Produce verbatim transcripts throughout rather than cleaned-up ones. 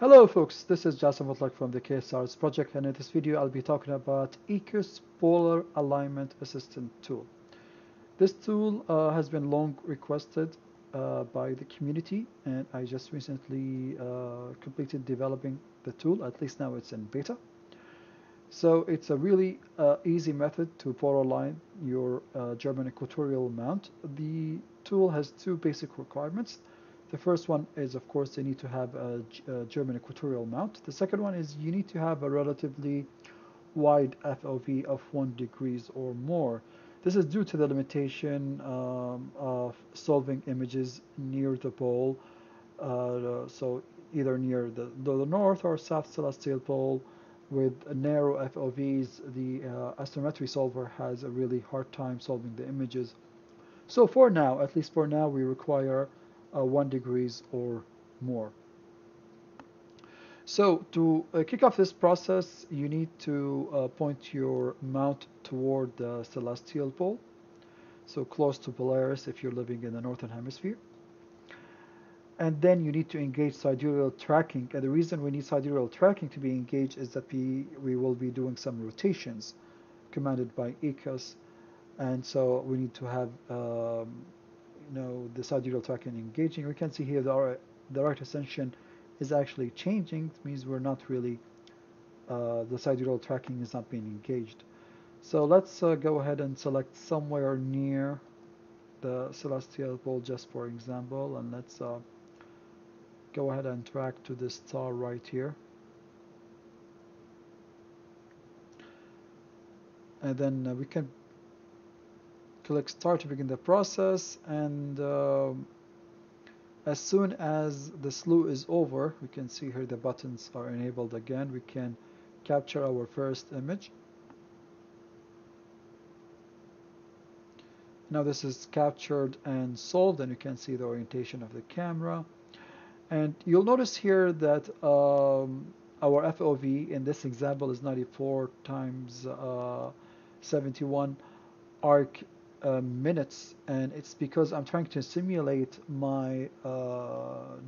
Hello folks, this is Jasem Al-Otaibi from the KStars project, and in this video I'll be talking about Ekos Polar Alignment Assistant tool. This tool uh, has been long requested uh, by the community, and I just recently uh, completed developing the tool. At least now it's in beta. So it's a really uh, easy method to polar align your uh, German equatorial mount. The tool has two basic requirements. The first one is, of course, you need to have a, a German equatorial mount. The second one is you need to have a relatively wide F O V of one degrees or more. This is due to the limitation um, of solving images near the pole, uh, so either near the, the north or south celestial pole. With narrow F O Vs, the uh, astrometry solver has a really hard time solving the images. So for now, at least for now, we require Uh, one degrees or more. So to uh, kick off this process, you need to uh, point your mount toward the celestial pole, so close to Polaris if you're living in the northern hemisphere. And then you need to engage sidereal tracking, and the reason we need sidereal tracking to be engaged is that we, we will be doing some rotations commanded by Ekos, and so we need to have um, you know, the sidereal tracking engaging. We can see here the direct ascension is actually changing. It means we're not really, uh, the sidereal tracking is not being engaged. So let's uh, go ahead and select somewhere near the celestial pole, just for example, and let's uh, go ahead and track to this star right here. And then uh, we can click start to begin the process, and uh, as soon as the slew is over, we can see here the buttons are enabled again. We can capture our first image. Now this is captured and solved, and you can see the orientation of the camera. And you'll notice here that um, our F O V in this example is ninety-four times seventy-one arc Uh, minutes, and it's because I'm trying to simulate my uh,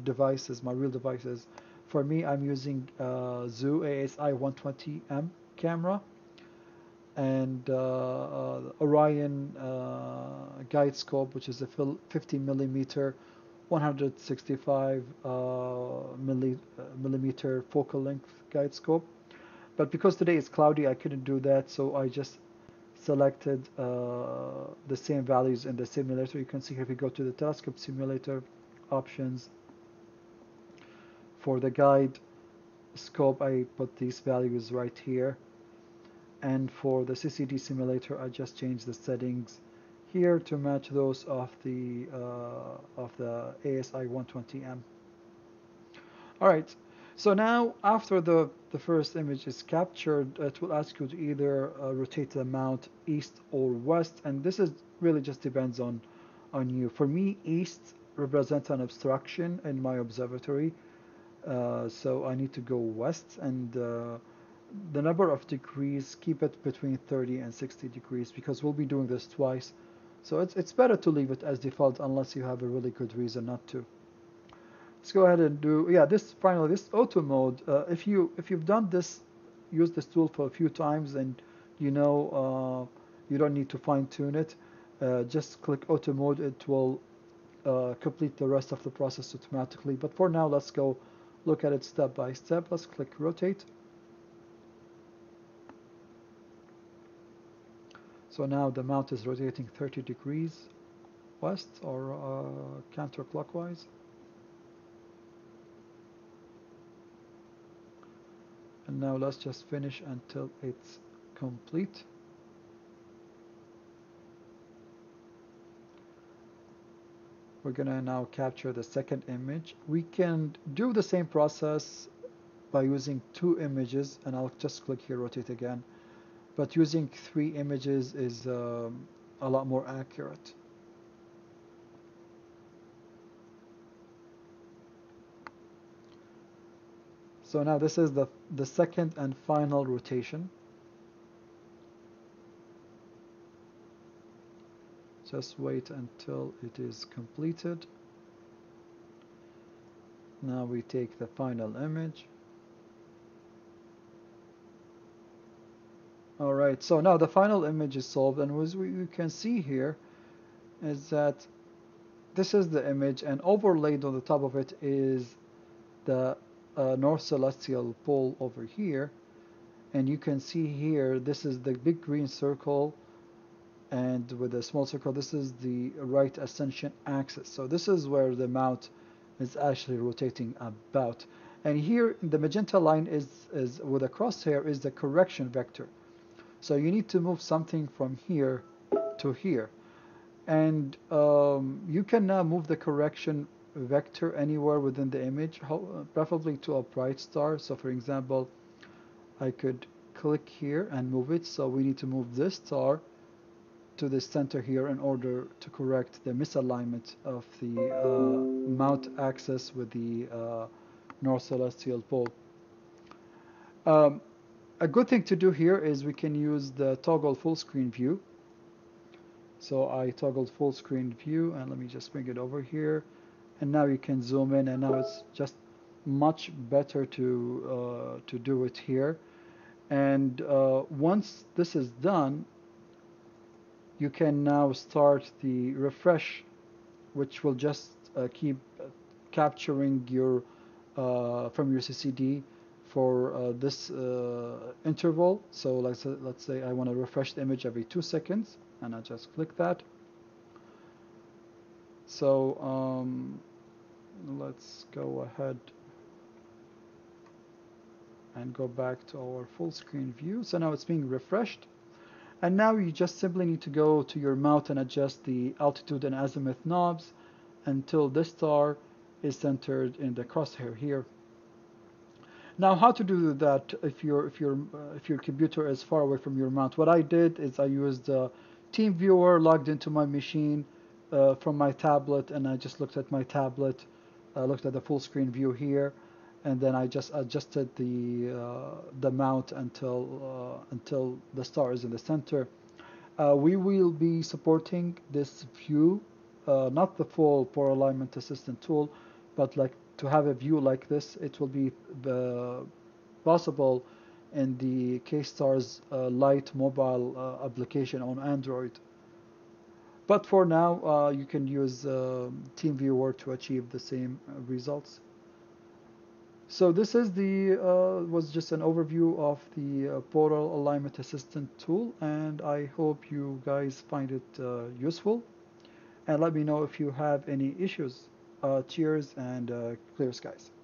devices, my real devices. For me, I'm using uh, Zoo A S I one twenty M camera and uh, uh, Orion uh, guide scope, which is a fifty millimeter, one hundred sixty-five uh, milli uh, millimeter focal length guide scope. But because today is cloudy, I couldn't do that, so I just selected uh, the same values in the simulator. You can see here, if we go to the telescope simulator options for the guide scope, I put these values right here, and for the C C D simulator I just changed the settings here to match those of the uh, of the A S I one twenty M. All right, so now after the, the first image is captured, it will ask you to either uh, rotate the mount east or west, and this is really just depends on, on you. For me, east represents an obstruction in my observatory, uh, so I need to go west, and uh, the number of degrees, keep it between thirty and sixty degrees, because we'll be doing this twice. So it's, it's better to leave it as default unless you have a really good reason not to. Let's go ahead and do, yeah, this finally, this auto mode. Uh, if you if you've done this, use this tool for a few times, and you know uh, you don't need to fine tune it. Uh, just click auto mode. It will uh, complete the rest of the process automatically. But for now, let's go look at it step by step. Let's click rotate. So now the mount is rotating thirty degrees west or uh, counterclockwise. And now let's just finish until it's complete. We're gonna now capture the second image. We can do the same process by using two images, and I'll just click here rotate again, but using three images is um, a lot more accurate. So now this is the, the second and final rotation. Just wait until it is completed. Now we take the final image. Alright, so now the final image is solved, and as we can see here is that this is the image, and overlaid on the top of it is the uh, North Celestial Pole over here. And you can see here, this is the big green circle, and with a small circle, this is the right ascension axis. So this is where the mount is actually rotating about. And here, the magenta line is, is with a crosshair is the correction vector. So you need to move something from here to here. And um, you can now move the correction vector anywhere within the image, preferably to a bright star. So for example, I could click here and move it. So we need to move this star to the center here in order to correct the misalignment of the uh, mount axis with the uh, North Celestial Pole. Um, a good thing to do here is we can use the toggle full screen view. So I toggled full screen view, and let me just bring it over here, and now you can zoom in, and now it's just much better to uh, to do it here. And uh, once this is done, you can now start the refresh, which will just uh, keep capturing your uh, from your C C D for uh, this uh, interval. So let's uh, let's say I want to refresh the image every two seconds. And I just click that. So um, let's go ahead and go back to our full screen view. So now it's being refreshed, and now you just simply need to go to your mount and adjust the altitude and azimuth knobs until this star is centered in the crosshair here. Now, how to do that if your if your uh, if your computer is far away from your mount? What I did is I used uh, TeamViewer, logged into my machine uh, from my tablet, and I just looked at my tablet, I looked at the full screen view here, and then I just adjusted the uh, the mount until uh, until the star is in the center. Uh, we will be supporting this view, uh, not the full Polar Alignment Assistant tool, but like. To have a view like this, it will be uh, possible in the KStars uh, Lite mobile uh, application on Android. But for now, uh, you can use uh, TeamViewer to achieve the same results. So this is the uh, was just an overview of the uh, Polar Alignment Assistant tool, and I hope you guys find it uh, useful. And let me know if you have any issues. Uh, cheers and uh, clear skies.